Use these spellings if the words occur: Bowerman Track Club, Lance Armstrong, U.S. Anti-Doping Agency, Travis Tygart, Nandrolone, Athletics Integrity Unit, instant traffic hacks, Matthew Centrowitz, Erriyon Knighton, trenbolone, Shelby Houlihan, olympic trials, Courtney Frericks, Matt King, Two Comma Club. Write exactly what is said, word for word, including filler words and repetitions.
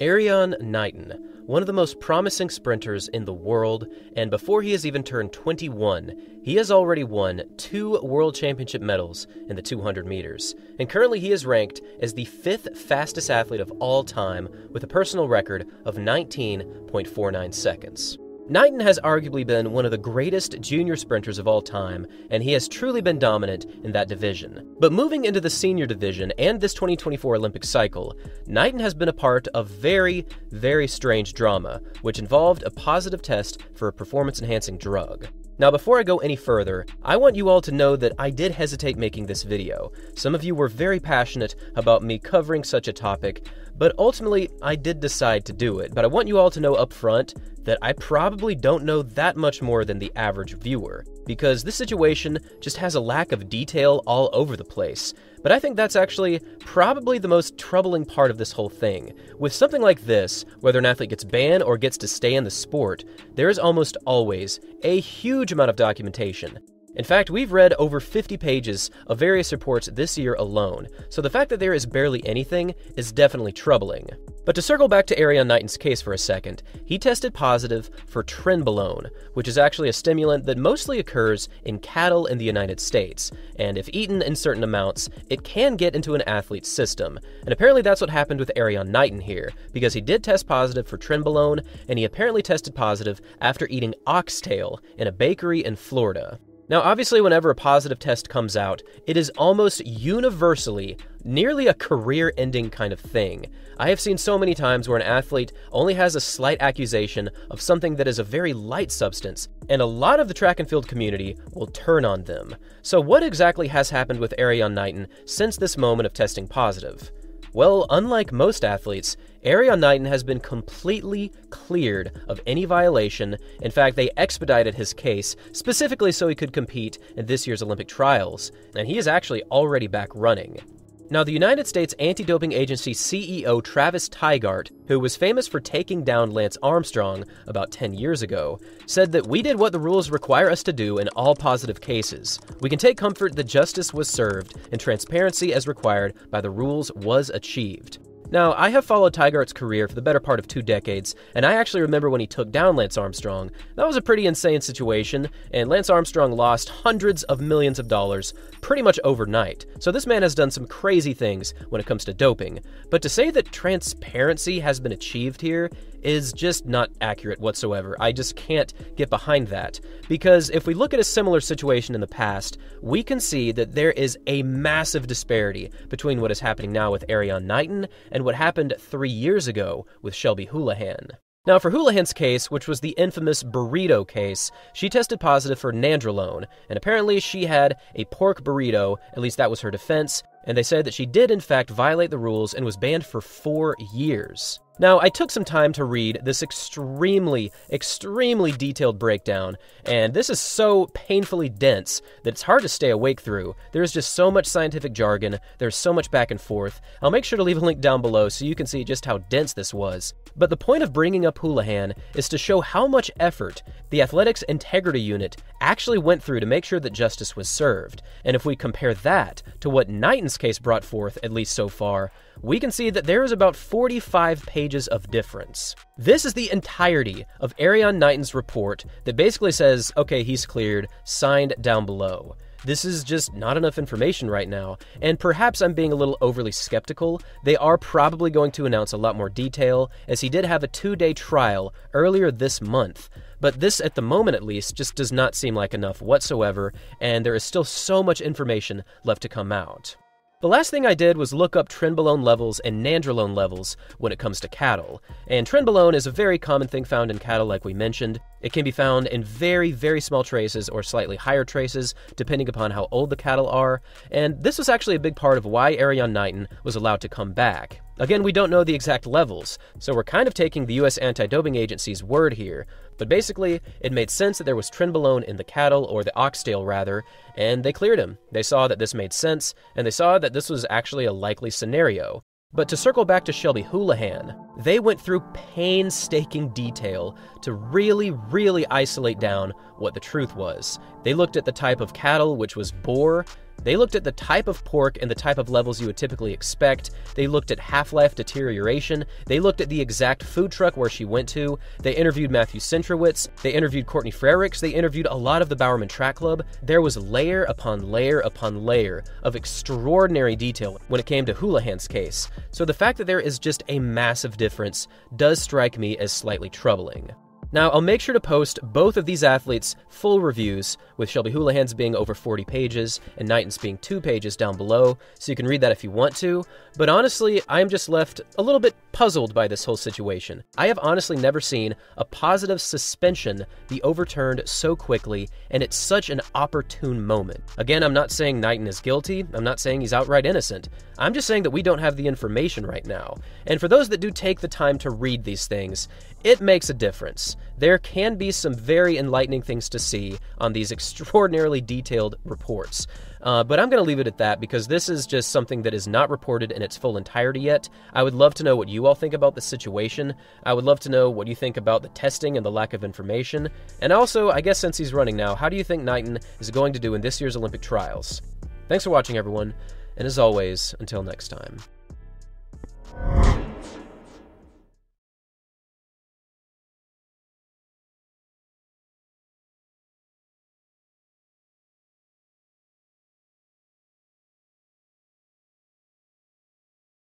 Erriyon Knighton, one of the most promising sprinters in the world, and before he has even turned twenty-one, he has already won two World Championship medals in the two hundred meters, and currently he is ranked as the fifth fastest athlete of all time with a personal record of nineteen point four nine seconds. Knighton has arguably been one of the greatest junior sprinters of all time, and he has truly been dominant in that division. But moving into the senior division and this twenty twenty-four Olympic cycle, Knighton has been a part of very, very strange drama, which involved a positive test for a performance-enhancing drug. Now, before I go any further, I want you all to know that I did hesitate making this video. Some of you were very passionate about me covering such a topic, but ultimately I did decide to do it. But I want you all to know up front that I probably don't know that much more than the average viewer, because this situation just has a lack of detail all over the place. But I think that's actually probably the most troubling part of this whole thing. With something like this, whether an athlete gets banned or gets to stay in the sport, there is almost always a huge amount of documentation. In fact, we've read over fifty pages of various reports this year alone, so the fact that there is barely anything is definitely troubling. But to circle back to Erriyon Knighton's case for a second, he tested positive for trenbolone, which is actually a stimulant that mostly occurs in cattle in the United States, and if eaten in certain amounts, it can get into an athlete's system. And apparently that's what happened with Erriyon Knighton here, because he did test positive for trenbolone, and he apparently tested positive after eating oxtail in a bakery in Florida. Now, obviously, whenever a positive test comes out, it is almost universally nearly a career-ending kind of thing. I have seen so many times where an athlete only has a slight accusation of something that is a very light substance, and a lot of the track and field community will turn on them. So what exactly has happened with Erriyon Knighton since this moment of testing positive? Well, unlike most athletes, Erriyon Knighton has been completely cleared of any violation. In fact, they expedited his case specifically so he could compete in this year's Olympic trials, and he is actually already back running. Now, the United States Anti-Doping Agency C E O Travis Tygart, who was famous for taking down Lance Armstrong about ten years ago, said that we did what the rules require us to do in all positive cases. We can take comfort that justice was served and transparency as required by the rules was achieved. Now, I have followed Tygart's career for the better part of two decades, and I actually remember when he took down Lance Armstrong. That was a pretty insane situation, and Lance Armstrong lost hundreds of millions of dollars pretty much overnight. So this man has done some crazy things when it comes to doping. But to say that transparency has been achieved here is just not accurate whatsoever. I just can't get behind that. Because if we look at a similar situation in the past, we can see that there is a massive disparity between what is happening now with Erriyon Knighton and what happened three years ago with Shelby Houlihan. Now, for Houlihan's case, which was the infamous burrito case, she tested positive for nandrolone, and apparently she had a pork burrito, at least that was her defense, and they said that she did in fact violate the rules and was banned for four years. Now, I took some time to read this extremely, extremely detailed breakdown, and this is so painfully dense that it's hard to stay awake through. There's just so much scientific jargon, there's so much back and forth. I'll make sure to leave a link down below so you can see just how dense this was. But the point of bringing up Houlihan is to show how much effort the Athletics Integrity Unit actually went through to make sure that justice was served. And if we compare that to what Knighton's case brought forth, at least so far, we can see that there is about forty-five pages of difference. This is the entirety of Erriyon Knighton's report that basically says, okay, he's cleared, signed down below. This is just not enough information right now, and perhaps I'm being a little overly skeptical. They are probably going to announce a lot more detail, as he did have a two-day trial earlier this month. But this, at the moment at least, just does not seem like enough whatsoever, and there is still so much information left to come out. The last thing I did was look up trenbolone levels and nandrolone levels when it comes to cattle. And trenbolone is a very common thing found in cattle, like we mentioned. It can be found in very, very small traces or slightly higher traces, depending upon how old the cattle are. And this was actually a big part of why Erriyon Knighton was allowed to come back. Again, we don't know the exact levels, so we're kind of taking the U S Anti-Doping Agency's word here. But basically, it made sense that there was trenbolone in the cattle, or the oxtail rather, and they cleared him. They saw that this made sense, and they saw that this was actually a likely scenario. But to circle back to Shelby Houlihan, they went through painstaking detail to really, really isolate down what the truth was. They looked at the type of cattle, which was boar. They looked at the type of pork and the type of levels you would typically expect. They looked at half-life deterioration. They looked at the exact food truck where she went to. They interviewed Matthew Centrowitz. They interviewed Courtney Frericks. They interviewed a lot of the Bowerman Track Club. There was layer upon layer upon layer of extraordinary detail when it came to Houlihan's case. So the fact that there is just a massive difference does strike me as slightly troubling. Now, I'll make sure to post both of these athletes' full reviews, with Shelby Houlihan's being over forty pages and Knighton's being two pages down below, so you can read that if you want to. But honestly, I'm just left a little bit puzzled by this whole situation. I have honestly never seen a positive suspension be overturned so quickly, and it's such an opportune moment. Again, I'm not saying Knighton is guilty. I'm not saying he's outright innocent. I'm just saying that we don't have the information right now. And for those that do take the time to read these things, it makes a difference. There can be some very enlightening things to see on these extraordinarily detailed reports. Uh, but I'm going to leave it at that, because this is just something that is not reported in its full entirety yet. I would love to know what you all think about the situation. I would love to know what you think about the testing and the lack of information. And also, I guess since he's running now, how do you think Knighton is going to do in this year's Olympic trials? Thanks for watching, everyone, and as always, until next time.